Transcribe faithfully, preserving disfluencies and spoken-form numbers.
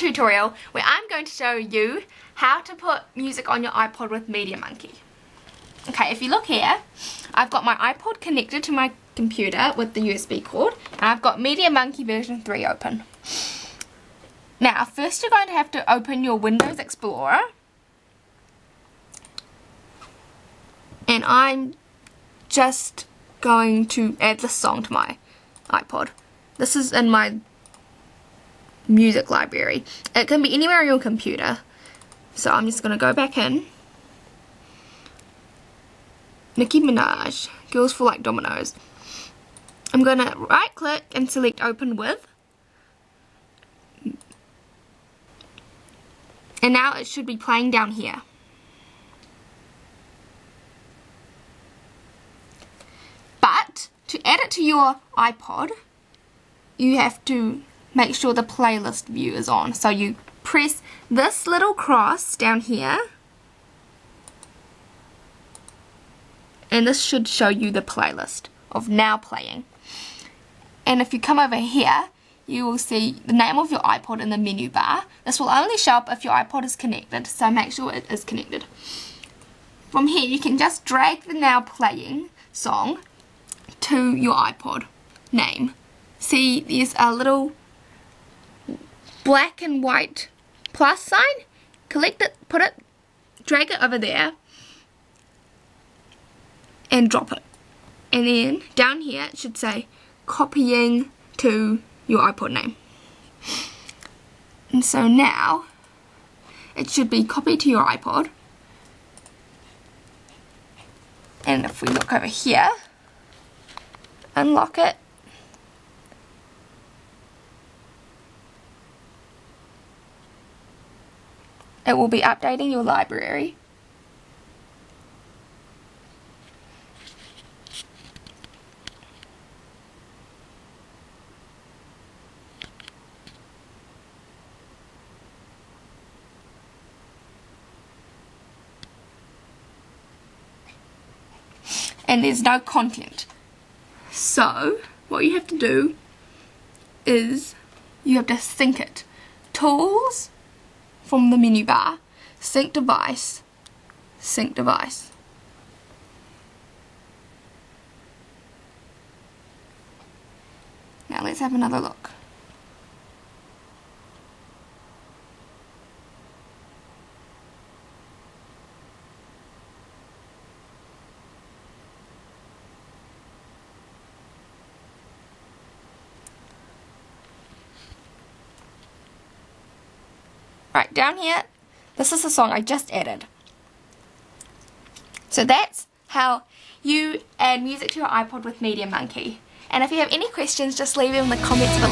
tutorial where I'm going to show you how to put music on your iPod with MediaMonkey. Okay, if you look here, I've got my iPod connected to my computer with the U S B cord, and I've got MediaMonkey version three open. Now, first you're going to have to open your Windows Explorer. And I'm just going to add this song to my iPod. This is in my music library. It can be anywhere on your computer. So I'm just going to go back in. Nicki Minaj, Girls Fall Like Dominoes. I'm going to right click and select open with. And now it should be playing down here. But to add it to your iPod, you have to make sure the playlist view is on. So you press this little cross down here, and this should show you the playlist of now playing. And if you come over here, you will see the name of your iPod in the menu bar. This will only show up if your iPod is connected, so make sure it is connected. From here, you can just drag the now playing song to your iPod name. See, there's a little black and white plus sign. Collect it, put it, drag it over there, and drop it. And then down here, it should say copying to your iPod name. And so now it should be copied to your iPod, and if we look over here, unlock it, it will be updating your library. And there's no content. So what you have to do is you have to sync it. Tools from the menu bar, sync device, sync device. Now let's have another look. Right, down here, this is the song I just added. So that's how you add music to your iPod with MediaMonkey. And if you have any questions, just leave them in the comments below.